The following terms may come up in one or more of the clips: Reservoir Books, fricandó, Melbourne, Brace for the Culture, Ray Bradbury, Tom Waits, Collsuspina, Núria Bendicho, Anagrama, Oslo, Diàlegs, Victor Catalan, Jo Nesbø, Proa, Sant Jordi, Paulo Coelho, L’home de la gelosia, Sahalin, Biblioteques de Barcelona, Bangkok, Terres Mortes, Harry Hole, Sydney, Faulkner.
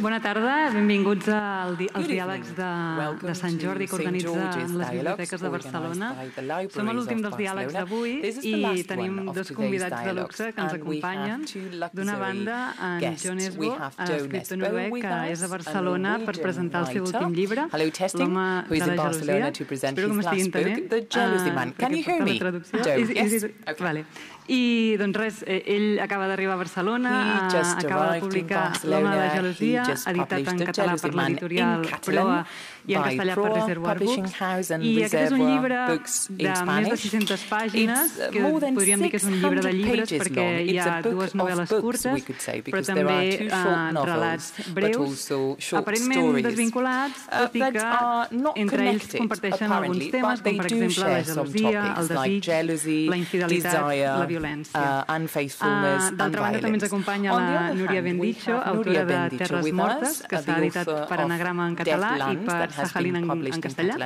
Bona tarda, benvinguts als diàlegs de Sant Jordi que organitzen les biblioteques de Barcelona. Som a l'últim dels diàlegs d'avui i tenim dos convidats de luxe que ens acompanyen. D'una banda, en Jo Nesbø, escriptor noruec, que és a Barcelona per presentar el seu últim llibre, L'home de la gelosia. Espero que m'estiguin tenint, perquè porta la traducció. I doncs res, ell acaba d'arribar a Barcelona, acaba de publicar L'home de la gelosia, editat en català per l'editorial Proa i en castellà per Reservoir Books. I aquest és un llibre de més de 600 pàgines, que podríem dir que és un llibre de llibres perquè hi ha dues novel·les curtes, però també relats breus, aparentment desvinculats, tot i que entre ells comparteixen alguns temes, com per exemple la gelosia, el desig, la infidelitat, la violència. D'altra banda, també ens acompanya la Núria Bendicho, autora de Terres Mortes, que s'ha editat per Anagrama en català i per Sahalin en castellà.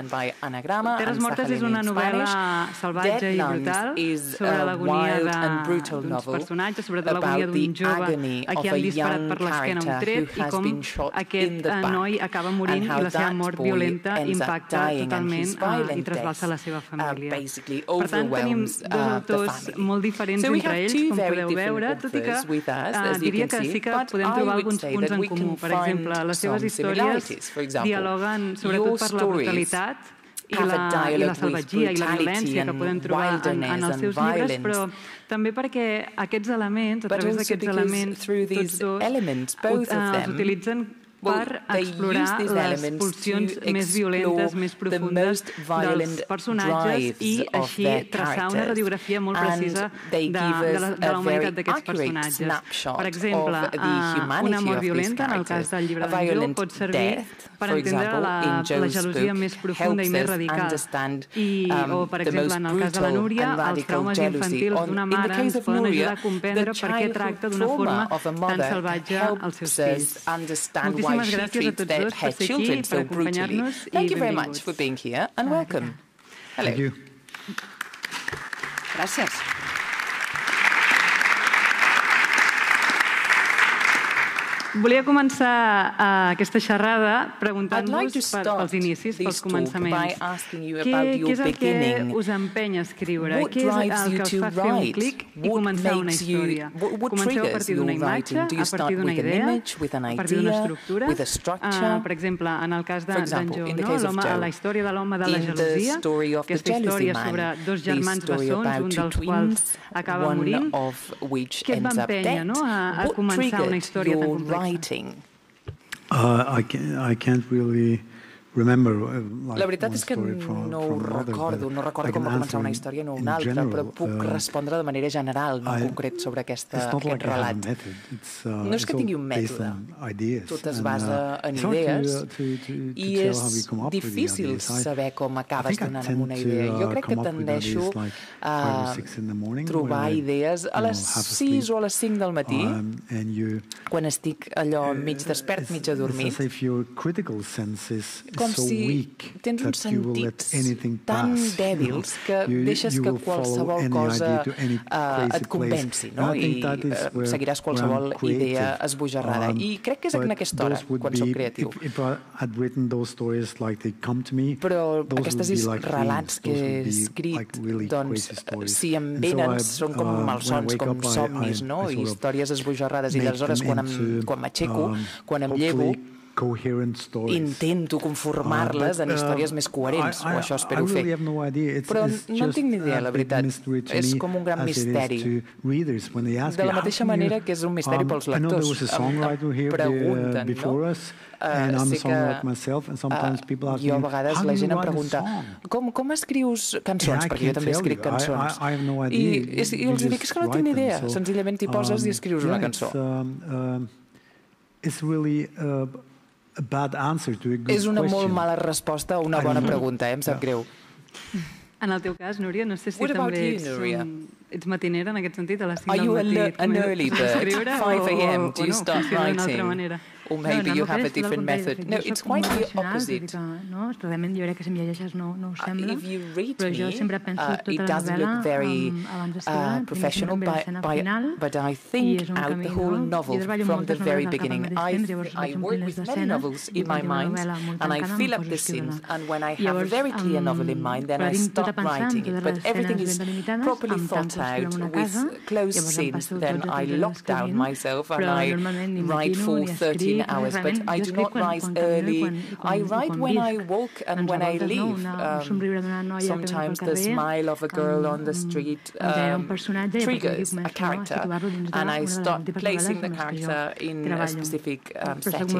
Terres Mortes és una novel·la salvatge i brutal sobre l'agonia d'uns personatges, sobretot l'agonia d'un jove a qui han disparat per l'esquena un tret i com aquest noi acaba morint i la seva mort violenta impacta totalment i trasbalsa la seva família. Per tant, tenim dos autors molt diferents entre ells, com podeu veure, tot i que diria que sí que podem trobar alguns punts en comú. Per exemple, les seves històries dialoguen sobretot per la brutalitat i la salvatgia i la violència que podem trobar en els seus llibres, però també perquè aquests elements, a través d'aquests elements, tots dos els utilitzen per explorar les pulsions més violentes, més profundes dels personatges i així traçar una radiografia molt precisa de la humanitat d'aquests personatges. Per exemple, una mort violenta, en el cas del llibre d'en Jo, pot servir per entendre la gelosia més profunda i més radical. O, per exemple, en el cas de la Núria, els traumes infantils d'una mare ens poden ajudar a comprendre per què tracta d'una forma tan salvatge els seus fills. Moltíssimes gràcies a tots dos per ser aquí, per acompanyar-nos i benvinguts. Gràcies. Volia començar aquesta xerrada preguntant-vos pels inicis, pels començaments. Què és el que us empeny a escriure? Què és el que us fa fer un clic i començar una història? Comenceu a partir d'una imatge, a partir d'una idea, a partir d'una estructura. Per exemple, en el cas d'en Jo, la història de l'home de la gelosia, aquesta història sobre dos germans bessons, un dels quals acaba morint. Què et va empènyer a començar una història tan complexa? I can't really remember. La veritat és que no recordo com va començar una història no una altra, però puc respondre de manera general, en concret, sobre aquest relat. No és que tingui un mètode, tot es basa en idees i és difícil saber com acabes donant amb una idea. Jo crec que tendeixo a trobar idees a les 6 o a les 5 del matí, quan estic allò mig despert, mig adormit, com si tens uns sentits tan dèbils que deixes que qualsevol cosa et convenci i seguiràs qualsevol idea esbojarrada. I crec que és en aquesta hora, quan soc creatiu. Però aquests relats que he escrit, doncs, si em venen, són com malsons, com somnis, i històries esbojarrades. I aleshores, quan m'aixeco, quan em llevo, intento conformar-les en històries més coherents, o això espero fer. Però no en tinc ni idea, la veritat. És com un gran misteri. De la mateixa manera que és un misteri pels lectors. Em pregunten, sé que jo a vegades la gent em pregunta com escrius cançons, perquè jo també escric cançons. I els dic, és que no tinc ni idea. Senzillament t'hi poses i escrius una cançó. És realment... És una molt mala resposta a una bona pregunta, em sap greu. En el teu cas, Núria, no sé si també ets matinera en aquest sentit, a les 5 del matí comences a escriure o no, funciona d'una altra manera. or maybe you have a different method. No, it's quite the opposite. If you read me, it doesn't look very professional, but I think out the whole novel from the very beginning. I work with many novels in my mind, and I fill up the scenes, and when I have a very clear novel in mind, then I start writing it. But everything is properly thought out with closed scenes. Then I lock down myself and I write for 13 hours, but I do not rise early. I write when I walk and when I leave. Sometimes the smile of a girl on the street triggers a character, and I start placing the character in a specific setting.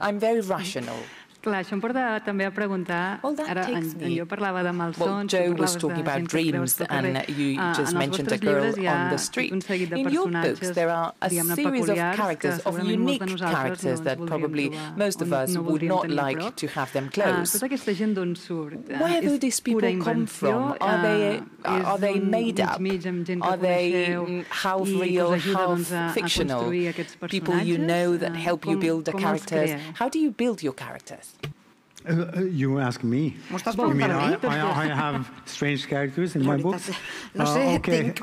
I'm very rational. Well, Jo was talking about dreams, and you just mentioned a girl on the street. In your books, there are a series of characters, of unique characters, that probably most of us would not like to have them close. Where do these people come from? Are they made up? Are they half real, half fictional? People you know that help you build the characters. How do you build your characters? You ask me. You mean I have strange characters in my books? Okay.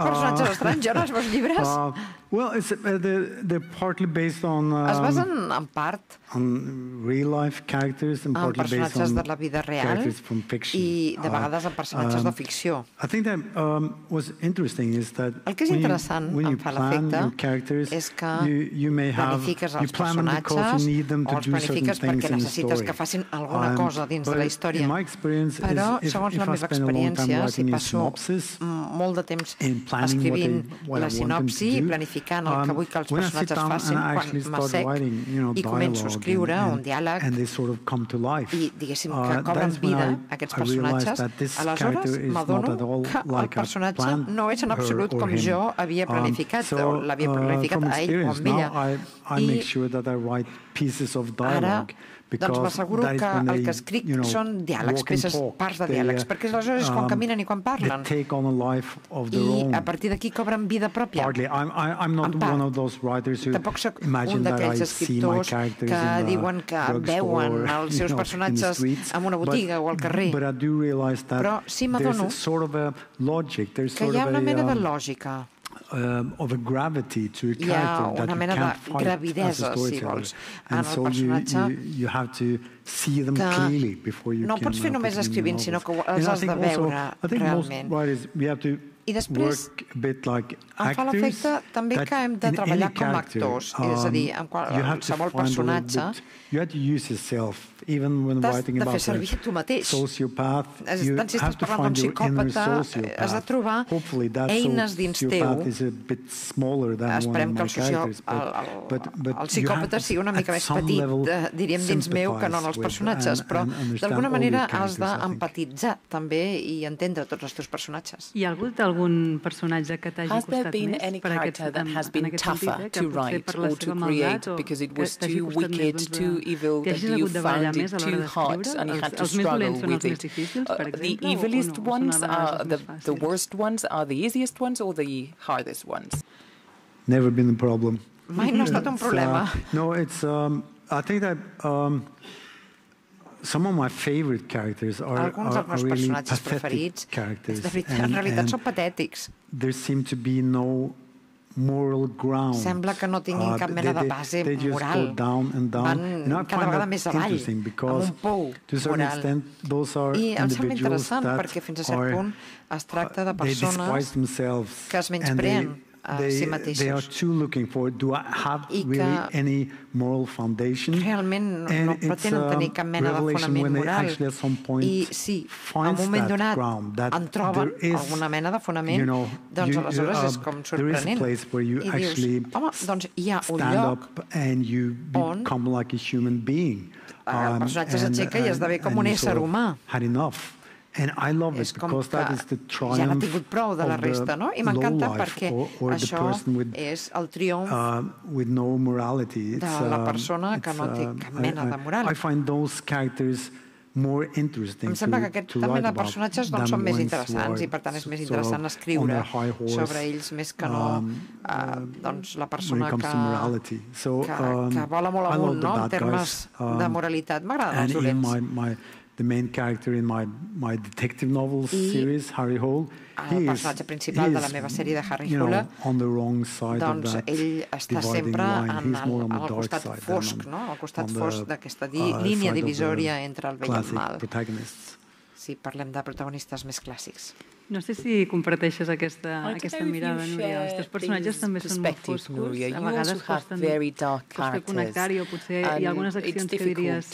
Well, they're partly based on real-life characters and partly based on characters from fiction. I think that what's interesting is that when you plan your characters, you may have... You plan them because you need them to do certain things in the story. In my experience, if I spend a long time writing a synopsis and planning what I want them to do, when I sit down and I actually start writing, dialogue, and they sort of come to life, that's when I realize that this character is not at all like I planned her or him. So from experience now, I make sure that I write pieces of dialogue, because that is when they, walk and talk, they take on a life of their own. Partly, I'm not one of those writers who imagine that I see my characters in a drugstore, in the streets, but I do realize that there's sort of a logic, there's sort of a... of a gravity to a character that you can't fight as a storyteller. And so you have to see them clearly before you can put them in the novels. I think most writers, we have to work a bit like actors, that in any character, you have to use yourself. Even when writing about a sociopath, you have to find your inner sociopath. Hopefully that sociopath is a bit smaller than one of my characters, but you have to, at some level, sympathize with and understand all your characters, I think. Has there been any character that has been tougher to write or to create because it was too wicked, too evil, that you found it too hard and you had to struggle with it? The evilest ones are the worst ones, are the easiest ones or the hardest ones? Never been a problem. I think that some of my favorite characters are really pathetic characters, and there seem to be no moral ground. They just go down and down. And I find that interesting because, to a certain extent, those are individuals that they despise themselves and they are too looking for, do I have really any moral foundation? And it's a revelation when they actually at some point find that ground, that there is, there is a place where you actually stand up and you become like a human being. And you sort of had enough. And I love it because that is the triumph of the lowlife or the person with no morality. I find those characters Em sembla que aquest també de personatges doncs, són més interessants i per tant és més interessant escriure sobre ells més que no doncs, la persona que vola molt amunt no? en termes de moralitat. M'agraden els dolents. The main character in my detective novel series, Harry Hole, he is on the wrong side of that dividing line. He's more on the dark side than on the classic protagonists. Si parlem de protagonistes més clàssics. No sé si comparteixes aquesta mirada, Núria. Els teus personatges també són molt foscos. A vegades costen fer connectar-hi o potser hi ha algunes accions que diries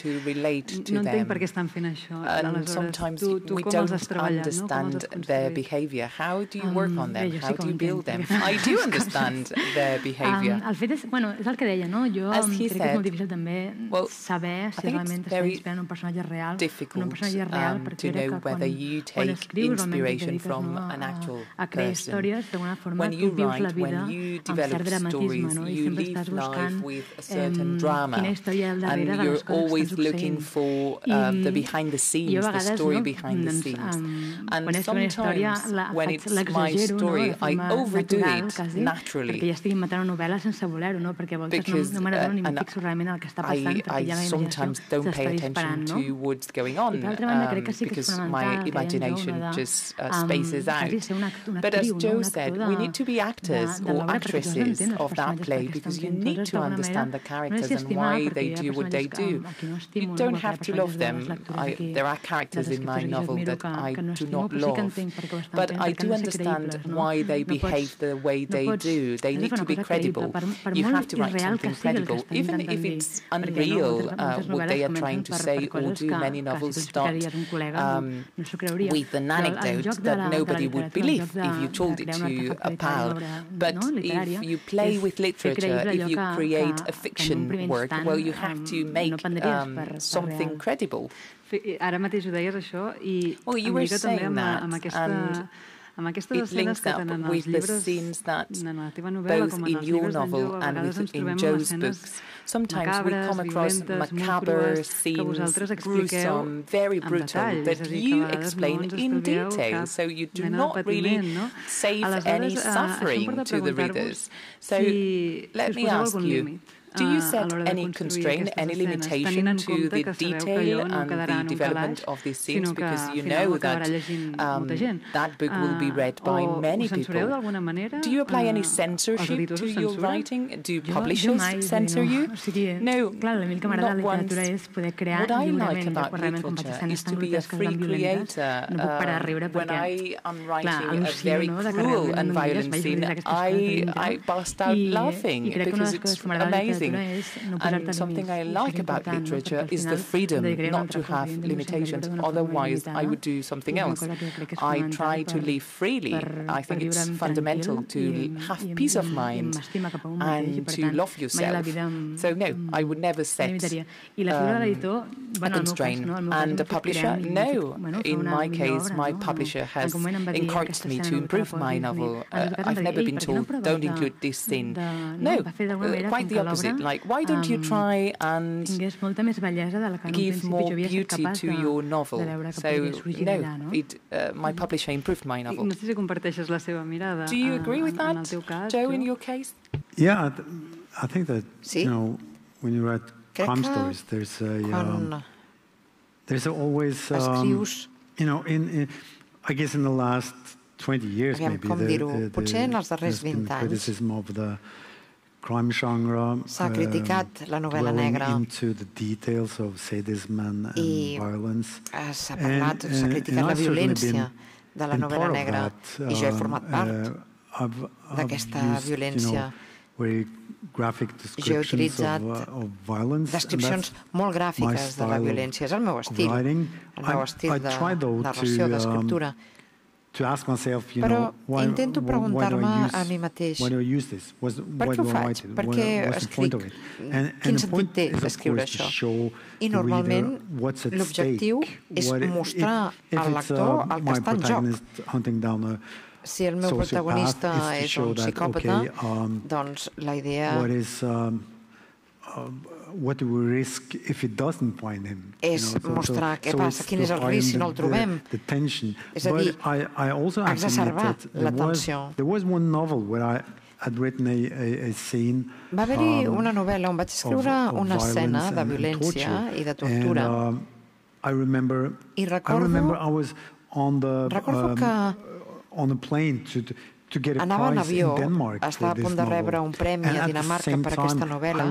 no entenc per què estan fent això. Aleshores, tu com els has treballat? Com els has construït? El fet és, bueno, és el que deia, no? Jo crec que és molt difícil també saber si realment estem inspirant un personatge real o un personatge real perquè know whether you take inspiration from an actual person. When you write, when you develop stories, you live life with a certain drama, and you're always looking for the behind the scenes, the story behind the scenes. And sometimes, when it's my story, I overdo it naturally, because I sometimes don't pay attention to what's going on. Because my imagination just spaces out. But as Jo said, we need to be actors or actresses of that play because you need to understand the characters and why they do what they do. You don't have to love them. There are characters in my novel that I do not love, but I do understand why they behave the way they do. They need to be credible. You have to write something credible, even if it's unreal what they are trying to say or do. Many novels start with an anecdote that nobody would believe if you told it to a pal. But if you play with literature, if you create a fiction work, well, you have to make something credible. Ara mateix ho deies, això, i em lliga també amb aquesta... It links up with the scenes that both in your novel and in Jo's books. Sometimes we come across macabre scenes, gruesome, very brutal, that you explain in detail, so you do not really save any suffering to the readers. So let me ask you, do you set any constraint, any limitation to the detail and the development of these scenes? Because you know that that book will be read by many people. Do you apply any censorship to your writing? Do publishers censor you? No, not once. What I like about literature is to be a free creator. When I am writing a very cruel and violent scene, I burst out laughing because it's amazing. And something I like about literature is the freedom not to have limitations. Otherwise, I would do something else. I try to live freely. I think it's fundamental to have peace of mind and to love yourself. So no, I would never set a constraint. And a publisher? No. In my case, my publisher has encouraged me to improve my novel. I've never been told, don't include this scene. No, quite the opposite. Like, why don't you try and give more beauty to your novel? So, no, my publisher improved my novel. Do you agree with that, Jo, in your case? Yeah, I think that, you know, when you write crime stories, there's always, you know, I guess in the last 20 years, maybe, there's been criticism of the crime genre, dwelling into the details of sadism and violence. And I've certainly been part of that. I've used, you know, very graphic descriptions of violence. And that's my style of writing. I try, though, to ask myself, you know, why do I use this? Why do I write it? What's the point of it? And the point is, of course, to show the reader what's at stake. If it's my protagonist hunting down a sociopath, it's to show that, okay, what is what we risk if it doesn't find him. És mostrar què passa, quin és el risc si no el trobem. És a dir, exacerbar la tensió. There was one novel where I had written a scene. Va haver-hi una novel·la on vaig escriure una escena de violència i de tortura. I recordo que anava en avió, estava a punt de rebre un premi a Dinamarca per aquesta novel·la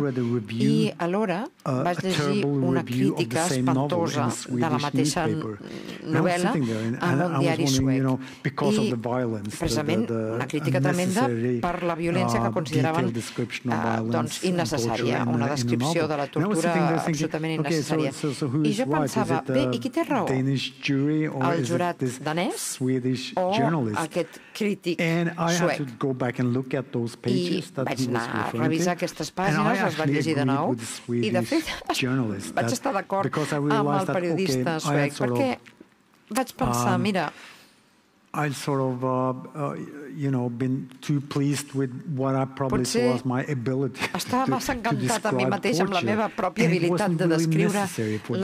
i alhora vaig llegir una crítica espantosa de la mateixa novel·la en un diari suec i precisament una crítica tremenda per la violència que consideraven innecessària, una descripció de la tortura absolutament innecessària. I jo pensava, bé, i qui té raó? El jurat danès o aquest crític suec? I vaig anar a revisar aquestes pàgines, les vaig llegir de nou, i de fet vaig estar d'acord amb el periodista suec, perquè vaig pensar, mira, potser estava massa encantat a mi mateix amb la meva pròpia habilitat de descriure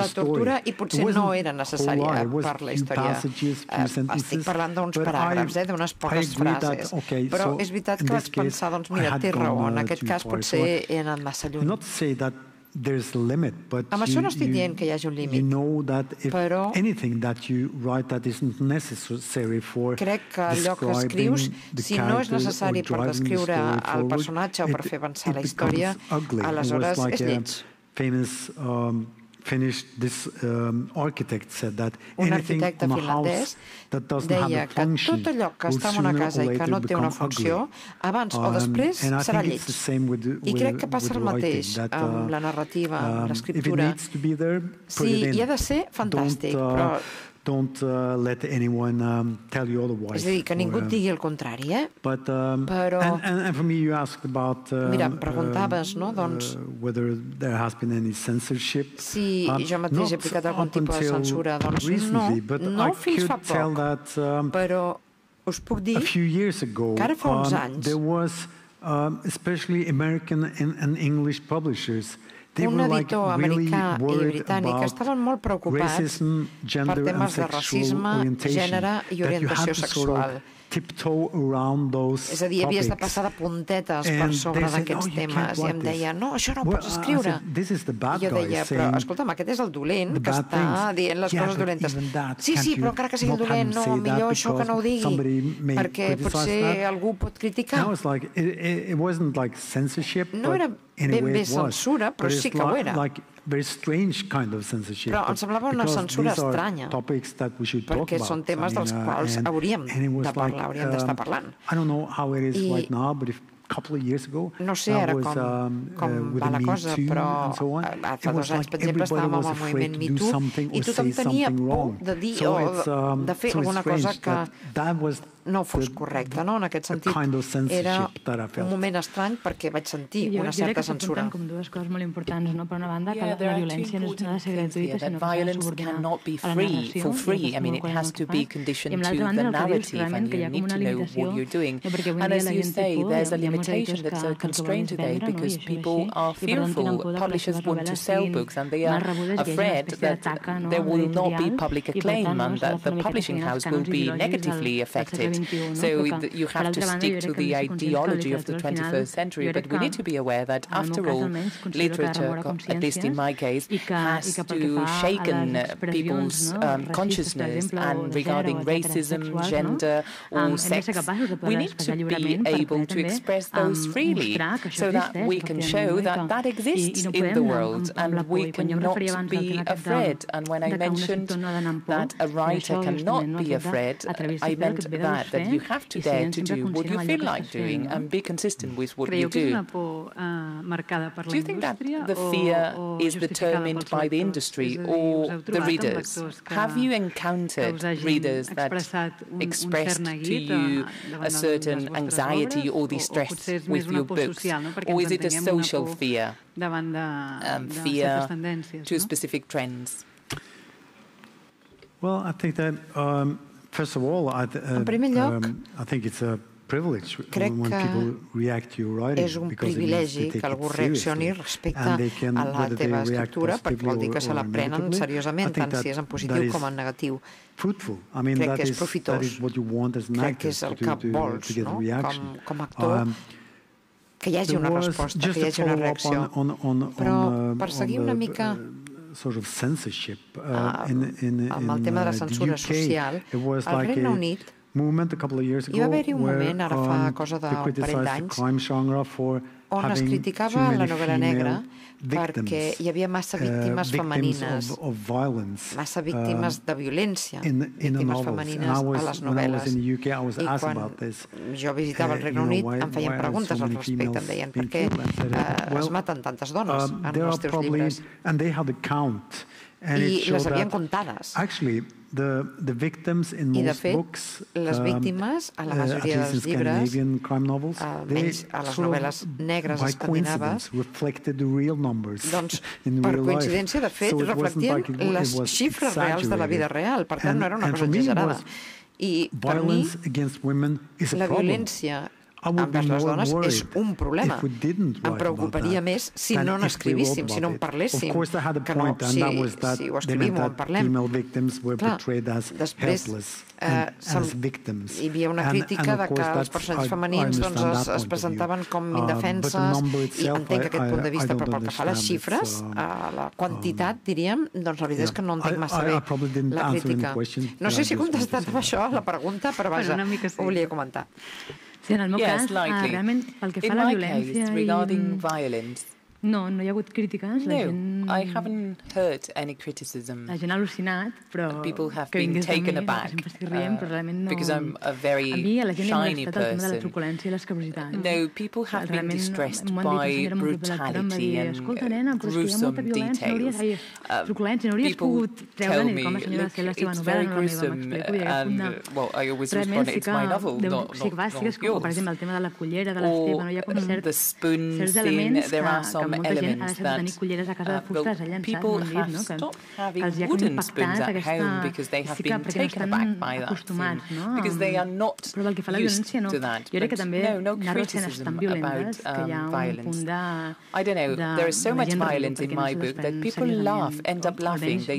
la tortura i potser no era necessària per la història. Estic parlant d'uns paràgrafs, d'unes poques frases, però és veritat que vaig pensar, doncs mira, té raó, en aquest cas potser he anat massa lluny. Amb això no estic dient que hi hagi un límit, però crec que allò que escrius, si no és necessari per descriure el personatge o per fer avançar la història, aleshores és lleig. Un arquitecte finlandès deia que tot allò que està en una casa i que no té una funció, abans o després serà lleig. I crec que passa el mateix amb la narrativa, amb l'escriptura. Si hi ha de ser, fantàstic, però... És a dir, que ningú et digui el contrari, eh? Però... Mira, em preguntaves, no? Doncs... Si jo mateix he aplicat algun tipus de censura, doncs no, no fins fa poc. Però us puc dir que ara fa uns anys, especially American and English publishers, un editor americà i britànic estaven molt preocupats per temes de racisme, gènere i orientació sexual. És a dir, havies de passar de puntetes per sobre d'aquests temes i em deia, no, això no ho pots escriure. I jo deia, però escolta'm, aquest és el dolent que està dient les coses dolentes. Sí, sí, però encara que sigui dolent, no, millor això que no ho digui, perquè potser algú pot criticar. No era ben bé censura, però sí que ho era. Però em semblava una censura estranya, perquè són temes dels quals hauríem de parlar, hauríem d'estar parlant. No sé ara com va la cosa, però fa 2 anys, per exemple, estàvem amb el moviment Me Too i tothom tenia por de dir o de fer alguna cosa que no fos correcta. En aquest sentit, era un moment estrany perquè vaig sentir una certa censura. Jo crec que s'apunten com dues coses molt importants. Per una banda, que la violència no ha de ser gratuïta, sinó que s'ha de subordinar a la narració. I amb l'altra banda, el que dius clarament que hi ha com una limitació, perquè avui en dia la gent té por, hi ha molts editors que el que volen és vendre no hi assumeixen i per tant tenen por de publicar novel·les siguin mal rebudes i hi ha una espècie d'ataca al editorial i per tant s'ha de fer una mica seguint els canons ideològics del segle XXI. Per altra banda, jo crec que no estic conscient que el sector XXI, jo crec que en el meu cas almenys considero que ha de moure consciències i que pel que fa a les expressions racistes, per exemple, o de gènere o etcètera sexuals, hem de ser capaços de poder expressar lliurement per poder també mostrar que això existeix òbviament i no podem anar amb la por. I quan jo em referia abans al tema aquest de que un escriptor no ha d'anar amb por, això justament no és veritat, a través del que et ve de gust fer i ser en sempre conscient amb allò que estàs fent. Creieu que és una por marcada per la indústria o justificada pel sector? És a dir, us heu trobat amb lectors que us hagin expressat un cert neguit davant dels vostres obres? O potser és més una por social, perquè ens entenguem una por davant de certes tendències. En primer lloc, Crec que és un privilegi que algú reaccioni respecte a la teva escriptura perquè vol dir que se la prenen seriosament, tant si és en positiu com en negatiu. Crec que és profitós, crec que és el que vols com a actor, que hi hagi una resposta, que hi hagi una reacció. Però per seguir una mica amb el tema de la censura social, al Regne Unit hi va haver-hi un moment, ara fa cosa d'un parell d'anys, on es criticava la novel·la negra perquè hi havia massa víctimes femenines, massa víctimes de violència, víctimes femenines a les novel·les. I quan jo visitava el Regne Unit em feien preguntes al respecte, em deien per què es maten tantes dones en els teus llibres. I les havien comptades. I, de fet, les víctimes, a la majoria dels llibres, almenys a les novel·les negres escandinaves, doncs, per coincidència, de fet, reflectien les xifres reals de la vida real. Per tant, no era una cosa exagerada. I, per mi, la violència envers les dones és un problema. Em preocuparia més si no n'escrivíssim, si no en parléssim, que no si ho escrivim o en parlem. Després hi havia una crítica que els personatges femenins es presentaven com indefenses, i entenc aquest punt de vista, però pel que fa a les xifres, a la quantitat, diríem, doncs la veritat és que no entenc massa bé la crítica. No sé si he contestat amb això la pregunta, però vaja, ho volia comentar. En el meu cas, realment, pel que fa a la violència, no hi ha hagut crítiques. La gent ha al·lucinat, però que vingués de mi, sempre estic rient, però realment no. A mi la gent li ha molestat el tema de la truculència i l'escabrositat. Realment m'ho han dit, la senyora molt de lectura em va dir, escolta, nena, però és que hi ha molta violència, no hauries pogut treure ni com a senyora de ser la seva novel·la, no la meva, m'explico, i hagués una... Realment sí que bàsiques, com per exemple el tema de la cullera, de l'Esteve, hi ha com certs elements que molta gent ha deixat de tenir culleres a casa de fusta, les ha llançat, m'ho han dit, que els hi ha impactat aquesta... Sí que perquè no estan acostumats, no? Però pel que fa a la violència, no. Jo crec que també anar-ho a escenes tan violentes que hi ha un punt de... La gent riu, perquè no se les prenen seriosament.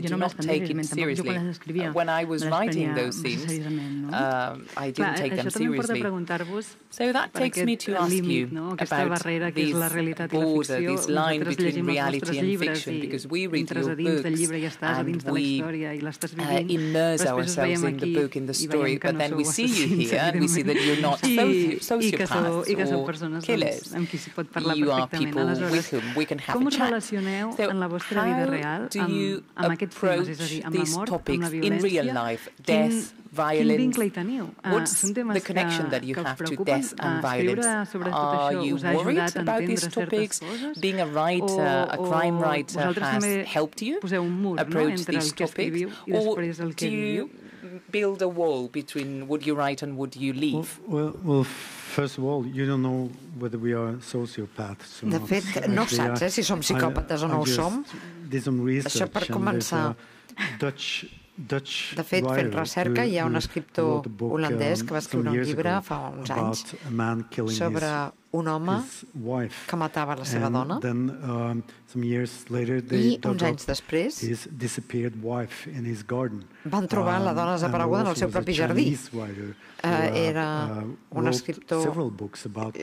Jo no me les prenia seriosament, tampoc jo quan les escrivia me les prenia seriosament, no? Clar, això també em porta a preguntar-vos per aquest límit, no? Aquesta barrera que és la realitat i la ficció. Nosaltres llegim els nostres llibres i entres a dins del llibre i estàs a dins de la història i l'estàs vivint, però després us veiem aquí i veiem que no sou assassins, evidentment, i que sou persones amb qui s'hi pot parlar perfectament. Aleshores, com us relacioneu en la vostra vida real amb aquests temes, és a dir, amb la mort, amb la violència? Quin vincle hi teniu? Són temes que us preocupen? Escriure sobre tot això us ha ajudat a entendre certes coses? O vosaltres també poseu un mur entre el que escriviu i després el que viviu? Build a wall between what you write and what you leave. Well, first of all, you don't know whether we are sociopaths or not. De fet, no saps si som psicòpates o no ho som. Això per començar. De fet, fent recerca, hi ha un escriptor holandès que va escriure un llibre fa uns anys sobre un home que matava la seva dona i uns anys després van trobar la dona desapareguda en el seu propi jardí. Era un escriptor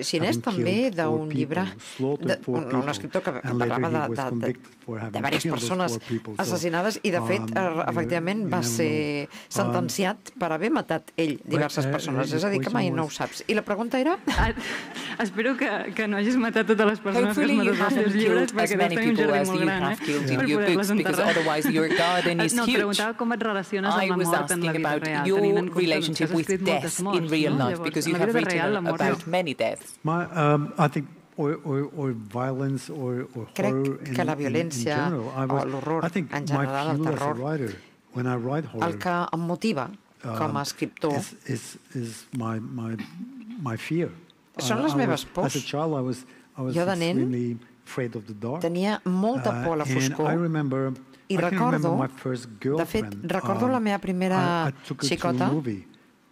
xinès també d'un llibre, un escriptor que parlava de diverses persones assassinades i de fet efectivament va ser sentenciat per haver matat ell diverses persones, és a dir que mai no ho saps. I la pregunta era... Espero que no hagis matat totes les persones que has matat als teus llibres perquè deus tenir un jardí molt gran, per poder-les enterrar. No, preguntava com et relaciones amb la mort en la vida real, tenint en compte que has escrit moltes morts. En la vida real, la mort és... Crec que la violència o l'horror, en general el terror, el que em motiva com a escriptor són les meves pors. Jo de nen tenia molta por a la foscor i recordo, de fet, recordo la meva primera xicota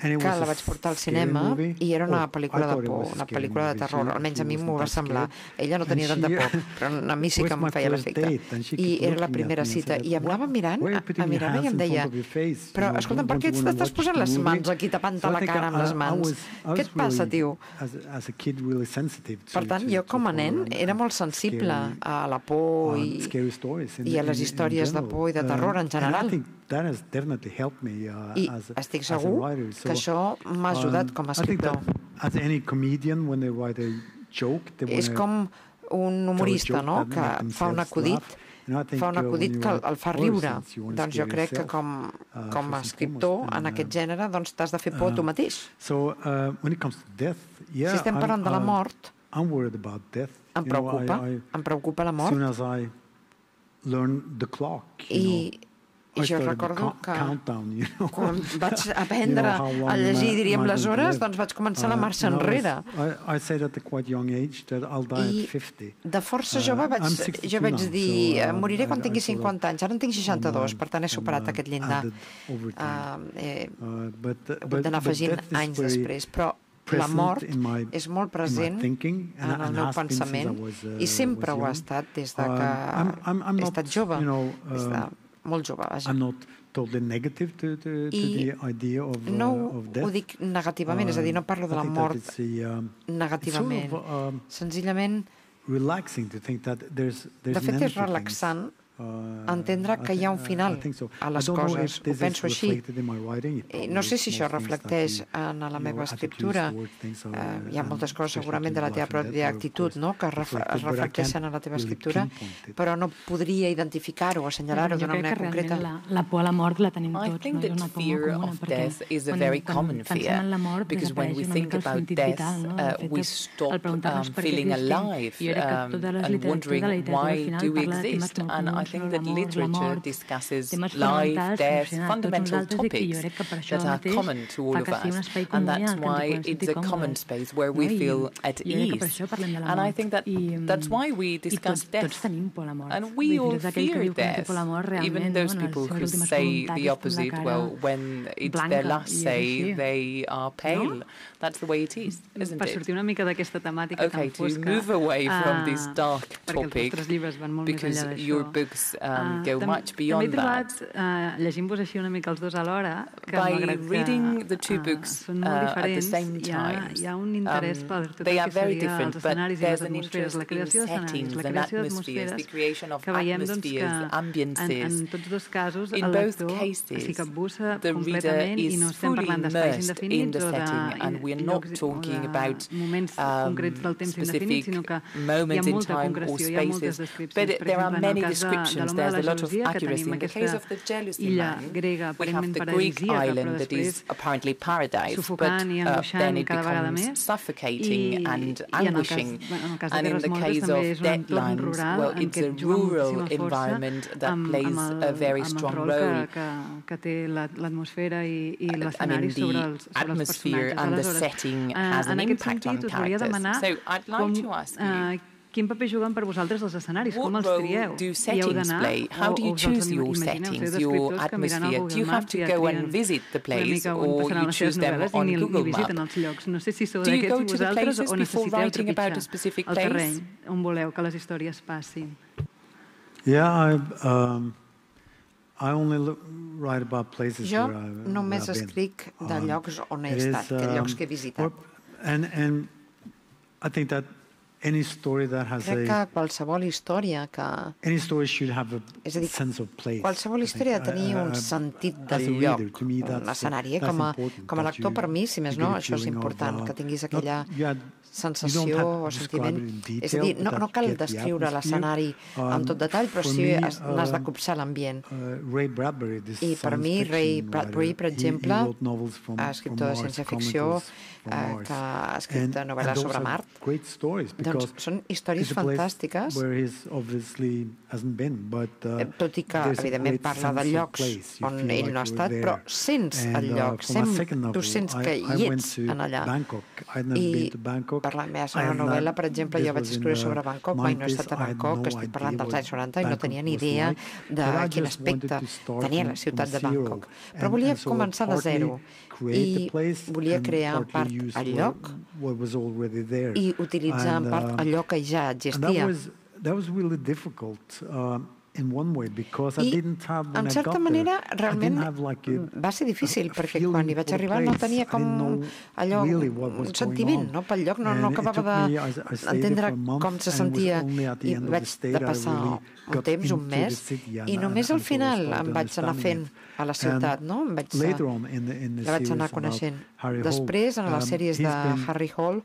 que la vaig portar al cinema i era una pel·lícula de por, una pel·lícula de terror, almenys a mi m'ho va semblar. Ella no tenia tanta por, però a mi sí que em feia l'efecte. I era la primera cita, i em anava mirant, em mirava i em deia, però escolta'm, per què t'estàs posant les mans aquí, tapant-te la cara amb les mans? Què et passa, tio? Per tant, jo com a nen era molt sensible a la por i a les històries de por i de terror en general. I estic segur que això m'ha ajudat com a escriptor. És com un humorista que fa un acudit que el fa riure. Doncs jo crec que com a escriptor en aquest gènere t'has de fer por tu mateix. Si estem parlant de la mort, em preocupa la mort. I jo recordo que quan vaig aprendre a llegir, diríem, les hores, doncs vaig començar la marxa enrere. I de força jove vaig dir, moriré quan tingui 50 anys, ara en tinc 62, per tant he superat aquest llindar. He hagut d'anar afegint anys després, però la mort és molt present en el meu pensament i sempre ho ha estat des que he estat jove, molt jove, vaja. I no ho dic negativament, és a dir, no parlo de la mort negativament. Senzillament, de fet, és relaxant entendre que hi ha un final a les coses. Ho penso així. No sé si això reflecteix en la meva escriptura. Hi ha moltes coses segurament de la teva pròpia actitud que es reflecteixen en la teva escriptura, però no podria identificar-ho, assenyalar-ho d'una manera concreta. La por a la mort la tenim tots. No és una por comuna, perquè quan pensem en la mort desapareix una mica el sentit vital. Al preguntar-nos per què existim, jo crec que tota la literatura de la literatura final parla de temes molt comuns. I think that literature discusses life, death, fundamental topics that are common to all of us, and that's why it's a common space where we feel at ease. And I think that that's why we discuss death, and we all fear death, even those people who say the opposite. Well, when it's their last say, they are pale. That's the way it is, isn't it? Okay, to move away from this dark topic, because your books go much beyond that. By reading the two books at the same time, they are very different, but there's an interest in settings and atmospheres, the creation of atmospheres, ambiances. In both cases, the reader is fully immersed in the setting, and we are not talking about specific moments in time or spaces, but there are many descriptions, there's a lot of accuracy. In the case of the jealousy man, we have the Greek island that is apparently paradise, but then it becomes suffocating and anguishing. And in the case of deadlines, well, it's a rural environment that plays a very strong role. I mean, the atmosphere and the setting has an impact on characters. So I'd like to ask you, quin paper juguen per vosaltres els escenaris? Com els trieu? Hi heu d'anar? How do you choose your settings, your atmosphere? Do you have to go and visit the place, or you choose them on Google Maps? Do you go to the places before writing about a specific place? On voleu que les històries passin? Yeah, I only write about places where I've been. Jo només escric de llocs on he estat, de llocs que he visitat. And I think that crec que qualsevol història que... És a dir, qualsevol història ha de tenir un sentit del lloc, un escenari. Com a lector, per mi, si més no, això és important, que tinguis aquella sensació o sentiment. És a dir, no cal descriure l'escenari amb tot detall, però sí n'has de copsar l'ambient. I per mi, Ray Bradbury, per exemple, escriptor de ciència-ficció, que ha escrit novel·les sobre Mart, Doncs són històries fantàstiques. Tot i que, evidentment, parla de llocs on ell no ha estat, però sents el lloc, tu sents que hi ets allà. I per la meva segona novel·la, per exemple, jo vaig escriure sobre Bangkok, mai no he estat a Bangkok, estic parlant dels anys 90 i no tenia ni idea de quin aspecte tenia la ciutat de Bangkok. Però volia començar de zero i volia crear en part el lloc i utilitzar en part allò que ja existia. I, en certa manera, realment va ser difícil, perquè quan hi vaig arribar no tenia com allò, un sentiment pel lloc, no acabava d'entendre com se sentia. I vaig passar un temps, un mes, i només al final em vaig anar fent a la ciutat, no? La vaig anar coneixent. Després, en les sèries de Harry Hole,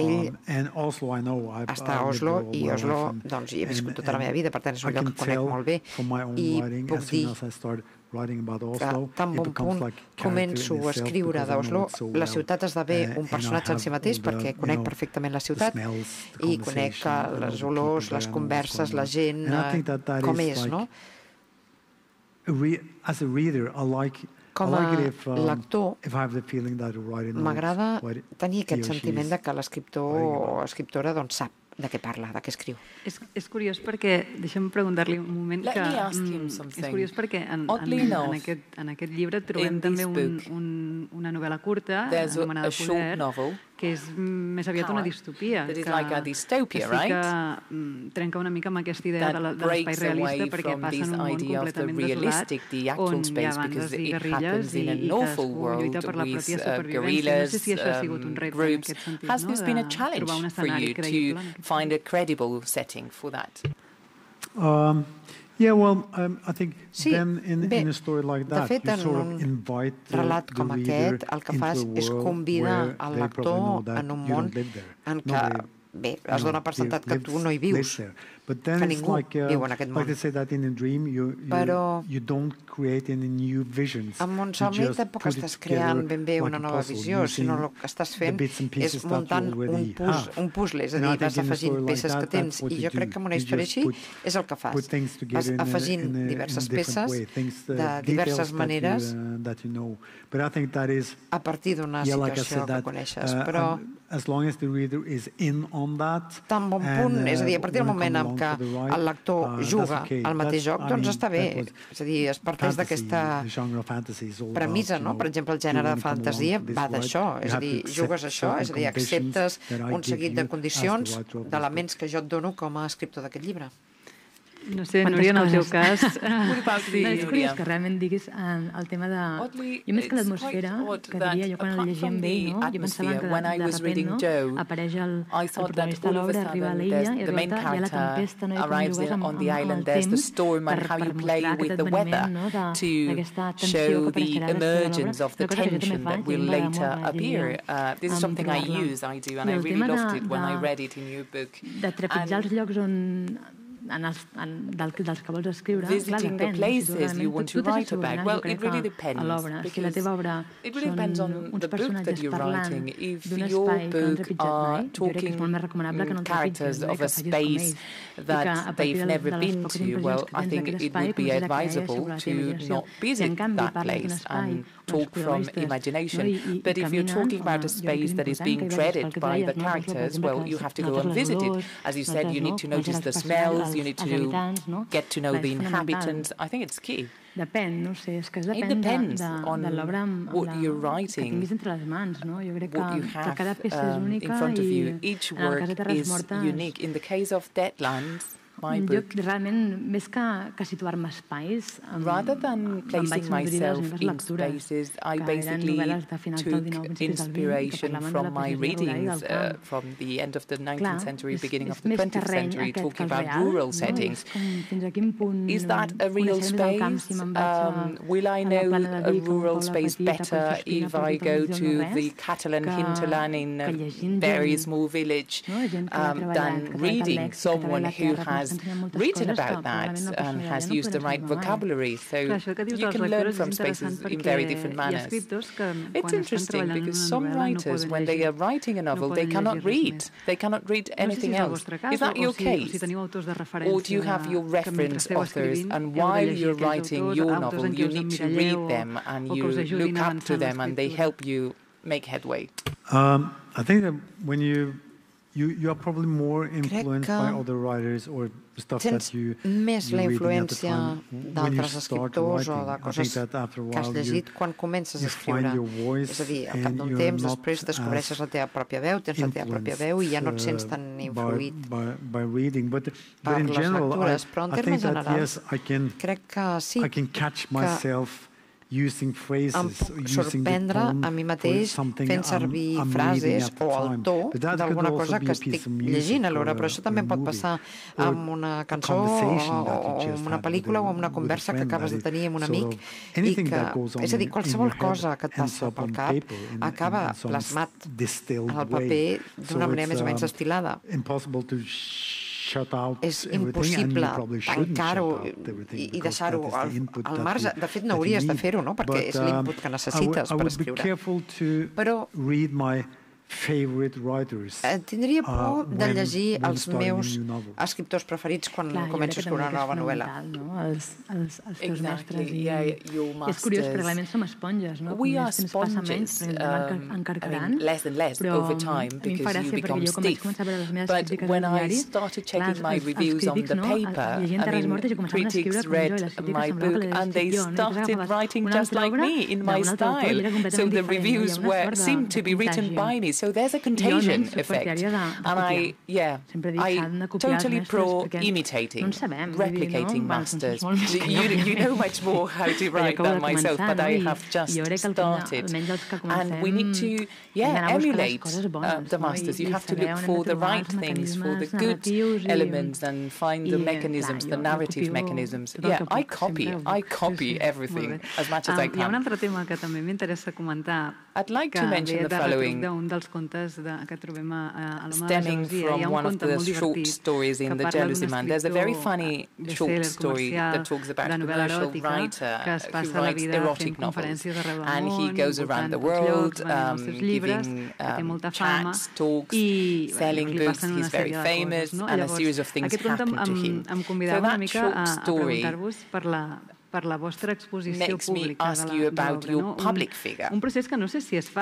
ell està a Oslo, i a Oslo hi he viscut tota la meva vida, per tant és un lloc que conec molt bé, i puc dir que tan bon punt començo a escriure d'Oslo, la ciutat esdevé un personatge en si mateix, perquè conec perfectament la ciutat i conec les olors, les converses, la gent, com és, no? Com a lector, m'agrada tenir aquest sentiment que l'escriptor o escriptora sap de què parla, de què escriu. És curiós perquè, deixa'm preguntar-li un moment, és curiós perquè en aquest llibre trobem també una novel·la curta, anomenada Poder, que és més aviat una distopia, que sí que trenca una mica amb aquesta idea de l'espai realista, perquè passa en un món completament desolat, on hi ha bandes i guerrilles, i cadascú lluita per la pròpia supervivència. No sé si això ha sigut un repte en aquest sentit, de trobar un escenari creïble. Sí, bé, de fet, en un relat com aquest, el que fas és convidar el lector en un món en què, bé, es dona per sentat que tu no hi vius, que ningú viu en aquest món. Però en un somni tampoc estàs creant ben bé una nova visió, sinó el que estàs fent és muntant un puzzle, és a dir, vas afegint peces que tens, i jo crec que en una història així és el que fas. Vas afegint diverses peces de diverses maneres a partir d'una situació que coneixes, però tan bon punt, és a dir, a partir del moment en què el lector juga al mateix joc, doncs està bé, és a dir, es parteix d'aquesta premissa, no? Per exemple, el gènere de fantasia va d'això, és a dir, jugues això, és a dir, acceptes un seguit de condicions, d'elements que jo et dono com a escriptor d'aquest llibre. No sé, Núria, en el teu cas... És curiós que realment diguis el tema de... Jo més que l'atmosfera, que diria jo quan el llegim bé, jo pensava que de repente apareix el protagonista de l'obra, arriba a l'illa, i arriba a la tempesta, i com jugues amb el temps per mostrar aquest adveniment d'aquesta tensió que apareixerà després de l'obra. Una cosa que jo també faig, i m'agrada molt llegir-la. I el tema de trepitjar els llocs on... dels que vols escriure, clar, depèn. Tu t'has assegurat, jo crec, a l'obra. Si la teva obra són uns personatges parlant d'un espai que no ens ha pitjat mai, jo crec que és molt més recomanable que no ens ha pitjat mai, que facis com ells. I que a partir de les poques impressions que tens d'aquest espai, comences a crear i assegurar la teva imaginació. I en canvi, parles d'un espai on els colonialistes no hi caminen, jo crec que és important que hi vegis pel que deia, notes les olors, notes les passions, you need to get to know the inhabitants. I think it's key. Depèn, no ho sé, és que depèn de l'obra que tinguis entre les mans, no? Jo crec que cada peça és única i en el cas de Terres Mortes... Jo realment, més que situar-me a espais, em vaig nodrir de les meves lectures, que eren novel·les de finals del XIX, principis del XX, que parlaven de la pagesia rural i del camp. Clar, és més terreny aquest que el real, fins a quin punt coneixerem més el camp si me'n vaig a la plana de Vic, a un poble petit, a Collsuspina, per exemple, no res, que llegint gent que ha treballat, que ha treballat has written about that, has used the right vocabulary. So you can learn from spaces in very different manners. It's interesting because some writers, when they are writing a novel, they cannot read. They cannot read anything else. Is that your case? Or do you have your reference authors, and while you're writing your novel, you need to read them and you look up to them and they help you make headway? I think that when you are probably more influenced by other writers or stuff that you read at the time. When you start writing, I think that after a while you find your voice and you're not as influenced by reading. But in general, I think that yes, I can catch myself using phrases, using the tone for something I'm reading at the time. But that could also be a piece of music or a movie or a conversation that you just had with a friend. So anything that goes on in your head ends up on paper in some distilled way. So it's impossible to és impossible tancar-ho I deixar-ho al marge. De fet, no hauries de fer-ho, no? Perquè és l'input que necessites per escriure. Però tindria por de llegir els meus escriptors preferits quan començo a escriure una nova novel·la. És curiós, perquè realment som esponges, no? Com més temps passa menys, anem encarcarant. Però a mi em fa gràcia perquè jo quan vaig començar a veure les meves crítiques en diaris, els crítics, no? Llegint Terres Mortes i començaven a escriure com jo, i les crítiques semblava que les escric jo. No? Jo acabava una altra obra d'un altre autor i era completament diferent. Hi havia una sort de contagi. So there's a contagion effect, and I totally pro imitating, replicating masters. You know much more how to write than myself, but I have just started, and we need to emulate the masters. You have to look for the right things, for the good elements, and find the mechanisms, the narrative mechanisms. Yeah, I copy everything as much as I can. I'd like to mention the following. Stemming from one of the short stories in The Jealousy Man. There's a very funny short story that talks about a commercial writer who writes erotic novels. And he goes around the world giving chats, talks, selling books. He's very famous, and a series of things happen to him. So that short story makes me ask you about your public figure. I don't know if it's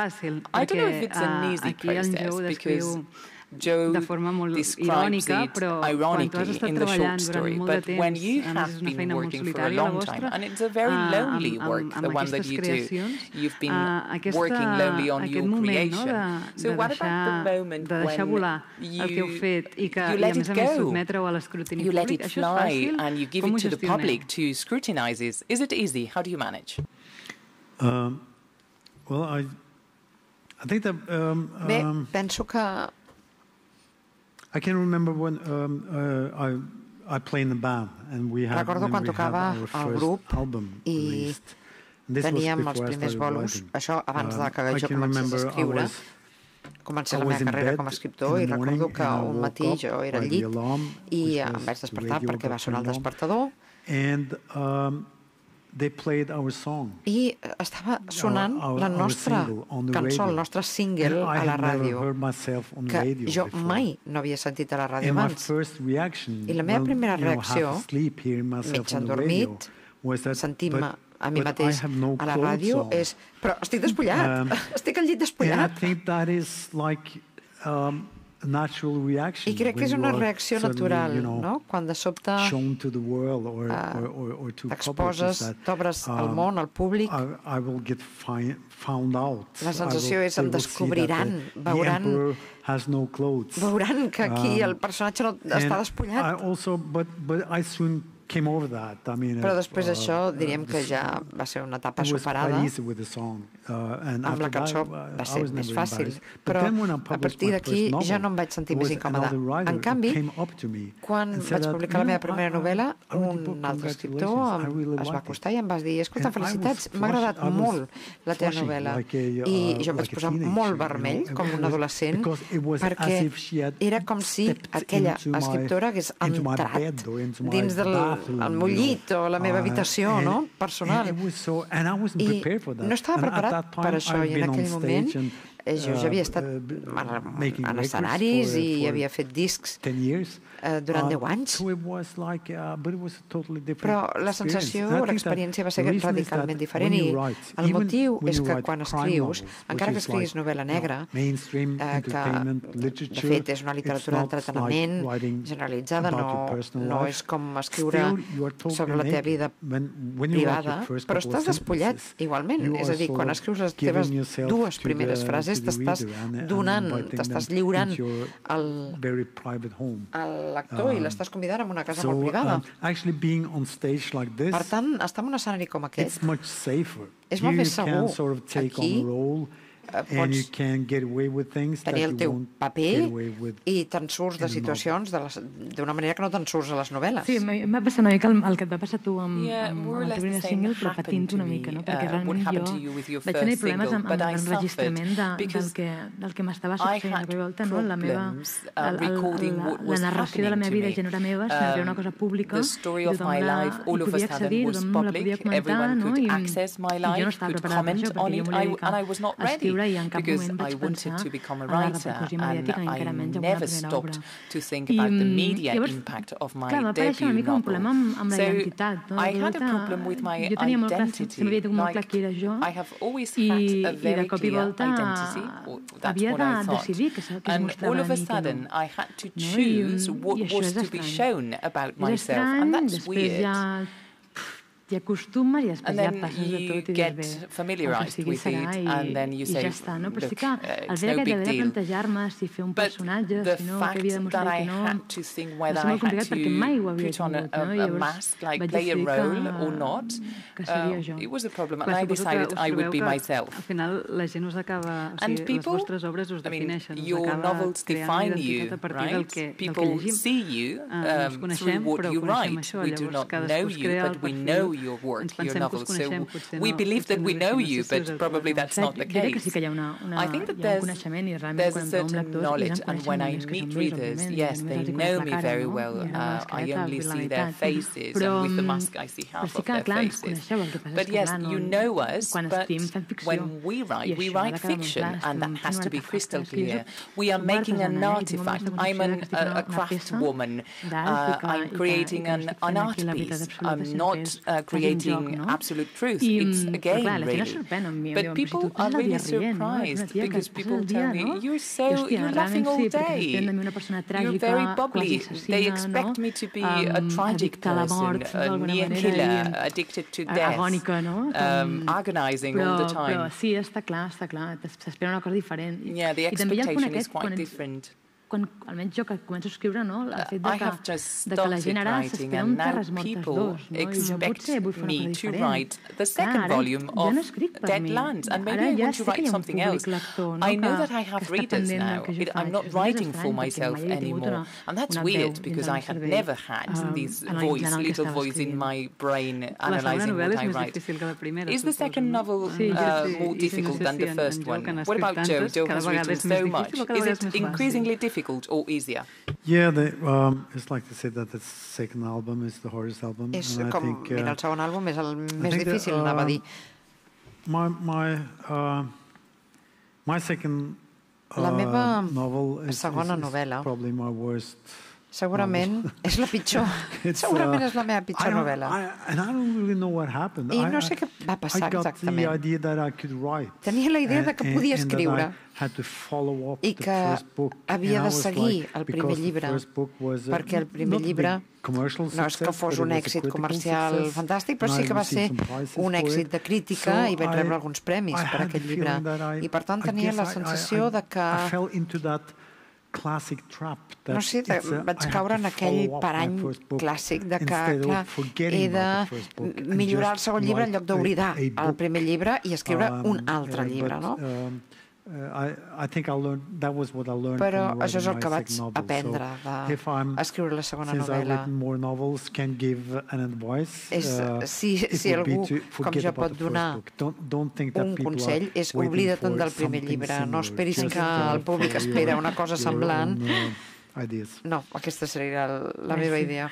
an easy process, because Jo describes it ironically in the short story, but when you have been working for a long time, and it's a very lonely work, the one that you do, you've been working lonely on your creation. So what about the moment when you let it go, you let it fly, and you give it to the public to scrutinize it? Is it easy? How do you manage? Well, I think that I can remember when I played in the band, and we had our first album released. This was before I started writing. I can remember I was in bed in the morning, and I woke up by the alarm, which was the radio, and they played our song. I estava sonant la nostra cançó, el nostre single a la ràdio, que jo mai no havia sentit a la ràdio abans. I la meva primera reacció, mig endormit, sentim-me a mi mateix a la ràdio, és però estic despullat, estic al llit despullat. I crec que és una reacció natural, quan de sobte t'exposes, t'obres al món, al públic. La sensació és que em descobriran, veuran que aquí el personatge no està despullat. Però després això diríem que ja va ser una etapa superada. amb la cançó va ser més fàcil, però a partir d'aquí ja no em vaig sentir més incòmode. En canvi, quan vaig publicar la meva primera novel·la, un altre escriptor es va acostar i em vas dir, escolta, felicitats, m'ha agradat molt la teva novel·la. I jo em vaig posar molt vermell, com un adolescent, perquè era com si aquella escriptora hagués entrat dins del meu llit o la meva habitació personal. I no estava preparat per això, i en aquell moment jo ja havia estat en escenaris i havia fet discs durant 10 anys, però la sensació o l'experiència va ser radicalment diferent, i el motiu és que quan escrius, encara que escriguis novel·la negra, que de fet és una literatura d'entreteniment generalitzada, no és com escriure sobre la teva vida privada, però estàs despullat igualment. És a dir, quan escrius les teves dues primeres frases t'estàs donant, t'estàs lliurant al lector i l'estàs convidant a una casa molt privada. Per tant, estar en un escenari com aquest és molt més segur. Aquí pots tenir el teu paper i te'n surts de situacions d'una manera que no te'n surts a les novel·les. Sí, m'ha passat una mica el que et va passar a tu amb la primera single, però patint una mica, perquè realment jo vaig tenir problemes amb l'enregistrament del que m'estava succeint a la meva volta, la narració de la meva vida, gènere meva, era una cosa pública, tothom la podia accedir, tothom la podia comentar, i jo no estava preparada per això, perquè jo volia dedicar a escriure, i en cap moment vaig pensar en la repercussió mediàtica, encara menys en una primera obra. I llavors, clar, va aparèixer una mica un problema amb la identitat. Jo tenia molt clar, m'havia tingut molt clar qui era jo, i de cop i volta havia de decidir què es mostrava de mi i què no. I això és estrany. És estrany, després ja... i acostumes, i després ja passes de tot i dius, bé, el que sigui serà, i ja està, no? Però sí que el fet que havia de plantejar-me si fer un personatge, si no, què havia de mostrar i què no, va ser molt complicat perquè mai ho havia tingut, no? I llavors vaig decidir que seria jo. Clar, suposo que us trobeu que al final la gent us acaba, o sigui, les vostres obres us defineixen, us acaba creant identitat a partir del que llegim. No us coneixem, però coneixem això, llavors cadascú es crea el perfil. Ens pensem que us coneixem, potser no. Jo crec que sí que hi ha un coneixement, i realment quan veu amb lectors ja em coneixen més que som ells, òbviament, només els hi conec la cara, i amb la masca i la realitat. Però sí que, clar, ens coneixeu, el que passa és que quan escrivim fem ficció, i això ha de quedar molt clar, escrivim un artefacte, escrivim un artefacte, tinc molt més de construcció de que estic fent aquí la veritat absoluta, si fes creating absolute truth. It's a game, really. But people are really surprised because people tell me, you're laughing all day. You're very bubbly. They expect me to be a tragic person, a near killer, addicted to death, agonizing all the time. Però sí, està clar, està clar. S'espera una cosa diferent. Yeah, the expectation is quite different. Almenys jo que començo a escriure, el fet que la gent ara s'espera un Terres Mortes 2, i jo potser vull fer una cosa diferent. Ara ja no escric per mi, ara ja sé que hi ha un públic lector que està pendent del que jo faig. És més estrany, perquè mai he tingut una veu dins del meu cervell analitzant el que estava escrivint. La segona novel·la és més difícil que la primera. És la segona novel·la més difícil que la primera? What about Jo? Jo has written so much. Is it increasingly difficult? Or easier? Yeah, it's like to say that the second album is the hardest album. És com, mira, el segon àlbum és el més difícil, anava a dir. La meva segona novel·la segurament és la pitjor. Segurament és la meva pitjor novel·la. I no sé què va passar exactament. Tenia la idea que podia escriure i que havia de seguir el primer llibre, perquè el primer llibre no és que fos un èxit comercial fantàstic, però sí que va ser un èxit de crítica i vaig rebre alguns premis per aquest llibre. I per tant tenia la sensació que No sé, vaig caure en aquell parany clàssic de que, clar, he de millorar el segon llibre en lloc d'oblidar el primer llibre i escriure un altre llibre, no? Però això és el que vaig aprendre d'escriure la segona novel·la. Si algú, com jo, pot donar un consell, és oblida-te'n del primer llibre. No esperis que el públic espera una cosa semblant. No, aquesta seria la meva idea.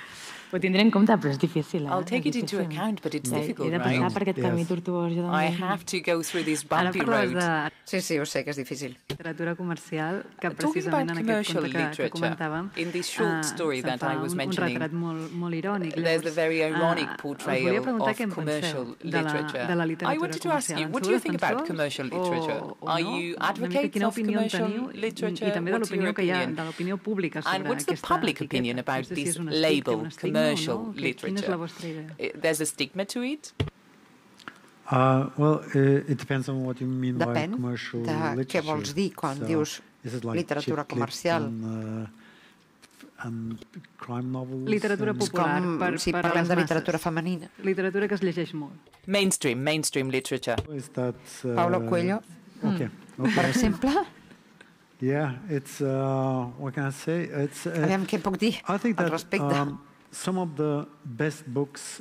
Ho tindré en compte, però és difícil. I'll take it into account, but it's difficult, right? He de passar per aquest camí tortuós. I have to go through this bumpy road. Sí, sí, ho sé, que és difícil. Literatura comercial, que precisament en aquest conte que comentàvem, se'n fa un retrat molt irònic. There's a very ironic portrayal of commercial literature. I wanted to ask you, what do you think about commercial literature? Are you advocates of commercial literature? What's your opinion? And what's the public opinion about this label, commercial literature? There's a stigma to it? Well, it depends on what you mean by commercial literature. Depèn de què vols dir quan dius literatura comercial. Literatura popular, si parlem de literatura femenina. Literatura que es llegeix molt. Mainstream literature. Paulo Coelho, per exemple. Aviam què puc dir al respecte.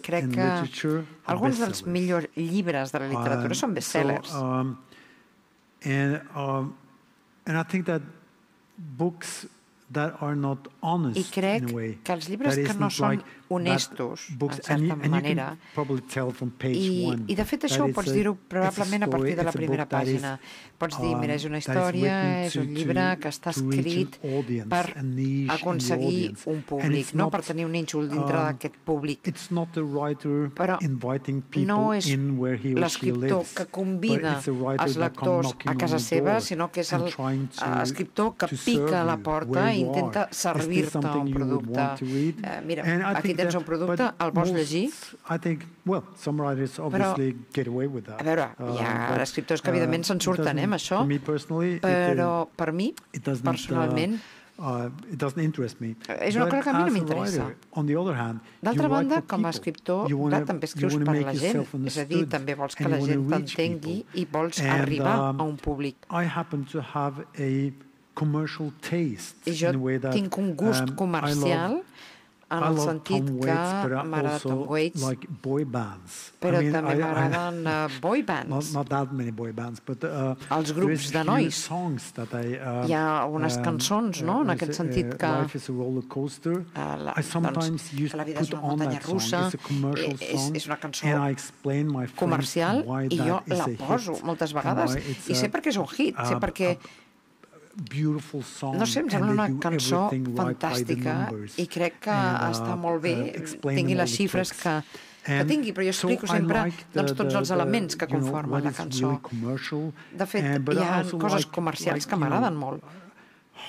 Crec que alguns dels millors llibres de la literatura són best-sellers. I crec que els llibres que no són honestos, en certa manera, i de fet això ho pots dir probablement a partir de la primera pàgina. Pots dir, mira, és una història, és un llibre que està escrit per aconseguir un públic, no per tenir un nínxol dintre d'aquest públic. Però no és l'escriptor que convida els lectors a casa seva, sinó que és l'escriptor que pica a la porta i intenta servir-te un producte. Mira, aquí tens un producte, el vols llegir? Però, a veure, hi ha escriptors que evidentment se'n surten amb això, però per mi, personalment, és una cosa que a mi no m'interessa. D'altra banda, com a escriptor, també escrius per la gent, és a dir, també vols que la gent t'entengui i vols arribar a un públic. I jo tinc un gust comercial en el sentit que m'agrada Tom Waits, però també m'agraden boy bands, els grups de nois. Hi ha unes cançons, no?, en aquest sentit que la vida és una muntanya russa, és una cançó comercial i jo la poso moltes vegades i sé perquè és un hit, sé perquè... No sé, em sembla una cançó fantàstica i crec que està molt bé, tingui les xifres que tingui, però jo explico sempre tots els elements que conformen la cançó. De fet, hi ha coses comercials que m'agraden molt,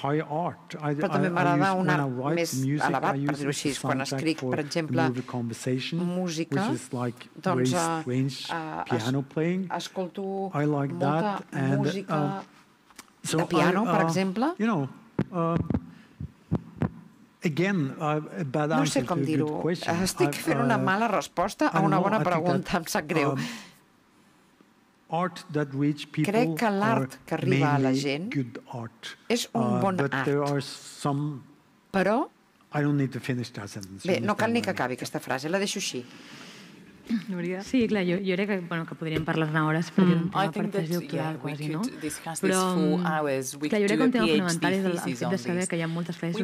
però també m'agrada un art més elevat, per dir-ho així. Quan escric, per exemple, música, doncs escolto molta música de piano, per exemple. No sé com dir-ho. Estic fent una mala resposta a una bona pregunta, em sap greu. Crec que l'art que arriba a la gent és un bon art, però... Bé, no cal ni que acabi aquesta frase, la deixo així. Sí, clar, jo crec que podríem parlar-ne hores perquè és un tema per tesi doctoral quasi, no? Però, clar, jo crec que un tema fonamental és el fet de saber que hi ha moltes classes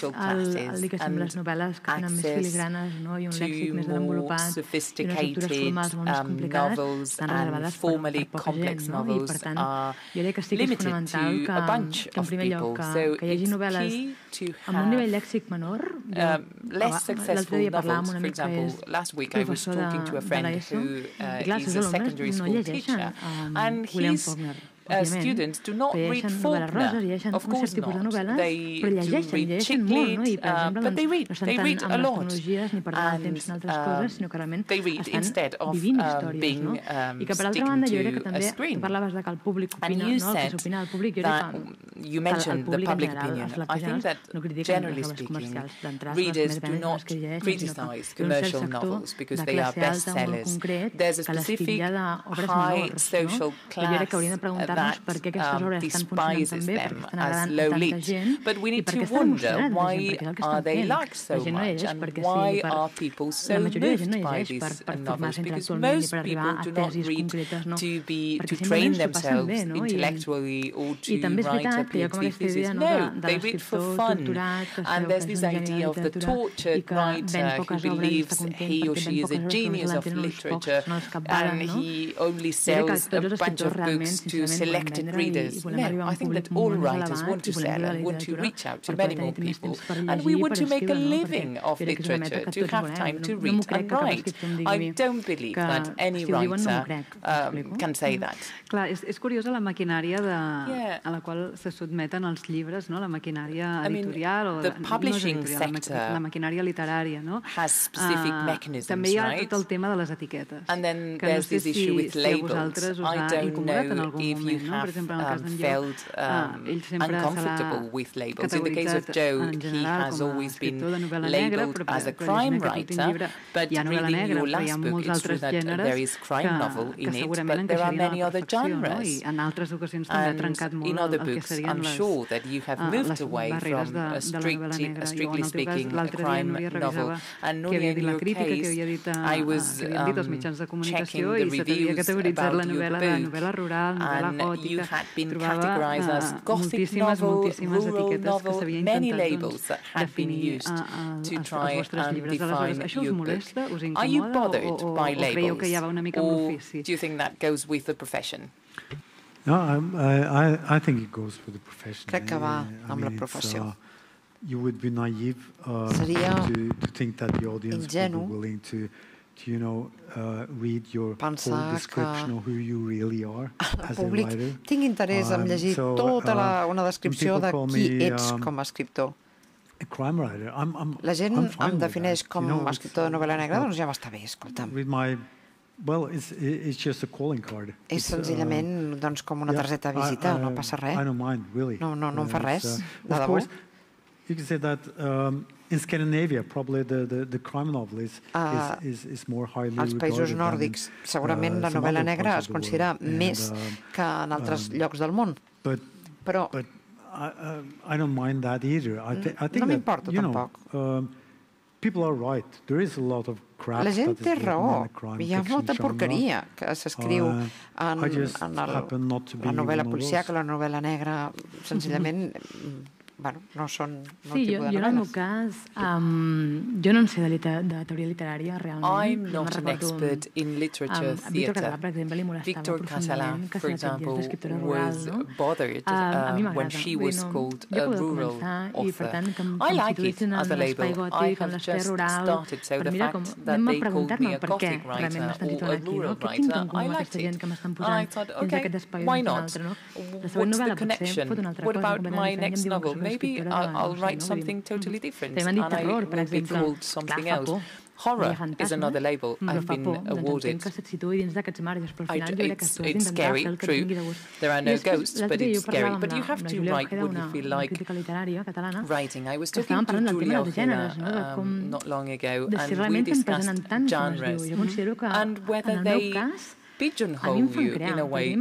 socials i que l'accés a les novel·les que tenen més filigranes i un lèxic més desenvolupat i unes estructures formals molt més complicades estan reservades per poca gent, no? I, per tant, jo crec que sí que és fonamental que, en primer lloc, que hi hagi novel·les amb un nivell lèxic menor. L'altre dia parlàvem amb un amic que és professor de l'ESO i, clar, els seus alumnes no llegeixen William Faulkner. students do not read Faulkner. Of course not. They do read Chiclet, but they read a lot. And they read instead of being sticking to a screen. And you said that you mentioned the public opinion. I think that, generally speaking, readers do not criticize commercial novels because they are bestsellers. There's a specific high social class that despises them as low-lit. But we need to wonder why are they liked so much and why are people so moved by these novels, because most people do not read to train themselves intellectually or to write a PhD thesis. No, they read for fun. And there's this idea of the tortured writer who believes he or she is a genius of literature and he only sells a bunch of books to selected readers. No, I think that all writers want to sell and want to reach out to many more people. And we want to make a living of literature, to have time to read and write. I don't believe that any writer can say that. És curiosa la maquinària a la qual se sotmeten els llibres, la maquinària editorial o la maquinària literària. També hi ha tot el tema de les etiquetes. Que no sé si a vosaltres us ha incommodat en algun moment. Per exemple, en el cas d'en Jo, ell sempre s'ha categoritzat en general com a escriptor de novel·la negra, però imagina que l'últim llibre hi ha novel·la negra, però hi ha molts altres gèneres que segurament encaixarien a la perfecció. I en altres ocasions també ha trencat molt el que serien les barreres de la novel·la negra. Jo, en el teu cas, l'altre dia Núria revisava què havia dit la crítica, què havia dit els mitjans de comunicació i se t'havia categoritzat la novel·la de novel·la rural, novel·la gòtica, trobava moltíssimes etiquetes que s'havia intentat definir als vostres llibres. Aleshores, això us molesta? Us incomoda? O creieu que ja va una mica amb l'ofici? No, I think it goes with the profession. Crec que va amb la professió. You would be naive to think that the audience would be willing to read your whole description of who you really are as a writer. Tinc interès en llegir tota una descripció de qui ets com a escriptor. La gent em defineix com a escriptor de novel·la negra, doncs ja m'està bé, escolta'm. És senzillament com una targeta de visita, no passa res. No em fa res, de debò. You can say that in Scandinavia, probably the crime novel is more highly regarded. Als països nòrdics, segurament la novel·la negra es considera més que en altres llocs del món. Però no m'importa tampoc. La gent té raó. Hi ha molta porqueria que s'escriu en la novel·la policial, que la novel·la negra senzillament... no són el tipus de novel·les. Sí, jo en el meu cas, jo no en sé de teoria literària, realment. No recordo... Victor Catalan, per exemple, li molestava profundament que se l'atentiés d'escriptora rural, no? A mi m'agrada. Jo podeu començar i, per tant, que em constituïssin en l'espai gòtic, en l'espai rural... Però mira, anem a preguntar-me per què realment m'està situant aquí, no? Què tinc en comú amb aquesta gent que m'estan posant dins d'aquest espai o dins d'un altre, no? La següent novel·la potser fot una altra cosa completament diferent i em diuen que som Maybe I'll write something totally different and I will be called something else. Horror is another label I've been awarded. It's scary, true. There are no ghosts, but it's scary. But you have to write what you feel like writing. I was talking to Núria not long ago and we discussed genres and whether they... pigeonhole you in a way. In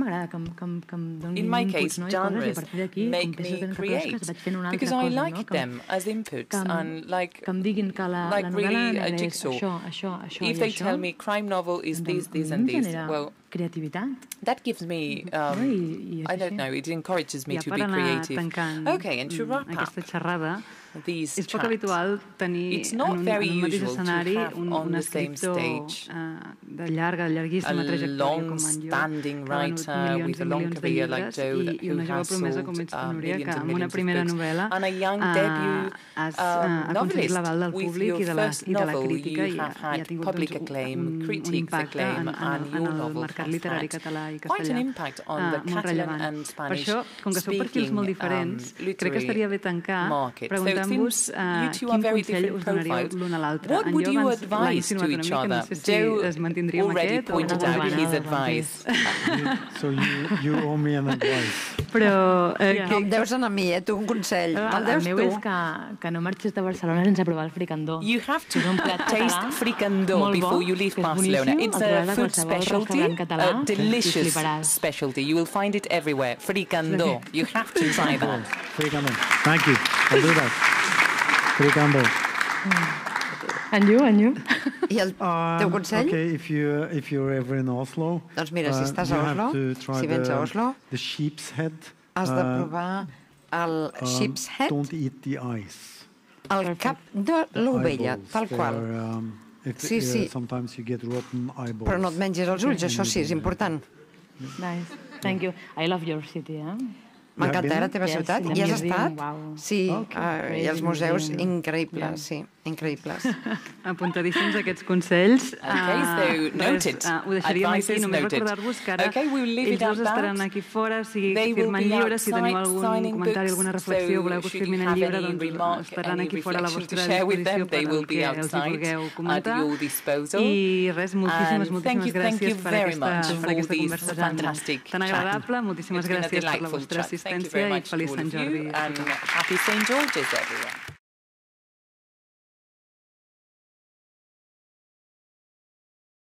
my case, genres make me create because I like them as inputs and like really a jigsaw. If they tell me crime novel is this, and this, well, that gives me, I don't know, it encourages me to be creative. Okay, and to wrap up, these charts. It's not very usual to have on the same stage a long-standing writer with a long career like Jo, who has sold millions and millions of books, and a young debut novelist. With your first novel, you have had public acclaim, critics acclaim, and your novel has had quite an impact on the Catalan and Spanish-speaking literary market. So it seems you two are very different profiles. What would you advise to each other? Jo already pointed out his advice. So you owe me an advice. Però em deus anar a mi, tu un consell. El meu és que no marxis de Barcelona sense provar el fricandó. You have to taste fricandó before you leave Barcelona. It's a food specialty, a delicious specialty. You will find it everywhere. Fricandó. You have to try that. Fricandó. Thank you. I'll do that. Fricandó. And you, and you. I el teu consell? Okay, if you're ever in Oslo, doncs mira, si estàs a Oslo, si vens a Oslo, the sheep's head. Has de provar el sheep's head. Don't eat the eyes. El cap de l'ovella, tal qual. Sí, sí. Sometimes you get rotten eyeballs. Però no et menges els ulls, això sí, és important. Nice, thank you. I love your city, eh? M'encanta la teva ciutat. Hi has estat? Sí, i els museus, increïbles, sí, increïbles. Apuntadíssims aquests consells. Ho deixaríem aquí, només recordar-vos que ara ells dos estaran aquí fora, si firmen llibres, si teniu algun comentari, alguna reflexió, voleu que us firmin el llibre, doncs estaran aquí fora a la vostra disposició perquè els hi vulgueu comentar. I res, moltíssimes gràcies per aquesta conversa tan agradable, moltíssimes gràcies per la vostra assistència i feliç Sant Jordi. And happy St. George's, everyone.